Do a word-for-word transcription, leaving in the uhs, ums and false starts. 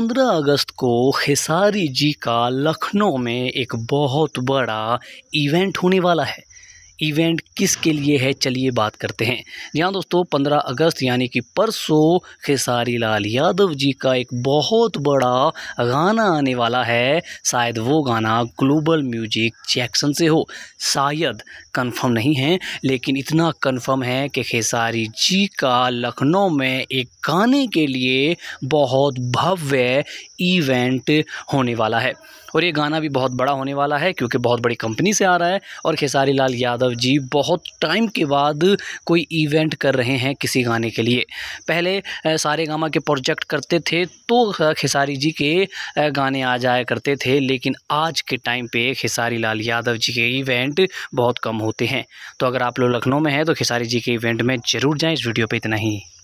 पंद्रह अगस्त को खेसारी जी का लखनऊ में एक बहुत बड़ा इवेंट होने वाला है। इवेंट किसके लिए है, चलिए बात करते हैं। जी हाँ दोस्तों, पंद्रह अगस्त यानी कि परसों खेसारी लाल यादव जी का एक बहुत बड़ा गाना आने वाला है। शायद वो गाना ग्लोबल म्यूजिक जैक्सन से हो, शायद, कंफर्म नहीं है, लेकिन इतना कंफर्म है कि खेसारी जी का लखनऊ में एक गाने के लिए बहुत भव्य इवेंट होने वाला है। और ये गाना भी बहुत बड़ा होने वाला है क्योंकि बहुत बड़ी कंपनी से आ रहा है। और खेसारी लाल यादव जी बहुत टाइम के बाद कोई इवेंट कर रहे हैं किसी गाने के लिए। पहले सारेगामा के प्रोजेक्ट करते थे तो खेसारी जी के गाने आ जाया करते थे, लेकिन आज के टाइम पे खेसारी लाल यादव जी के इवेंट बहुत कम होते हैं। तो अगर आप लोग लखनऊ में हैं तो खेसारी जी के इवेंट में ज़रूर जाएँ। इस वीडियो पर इतना ही।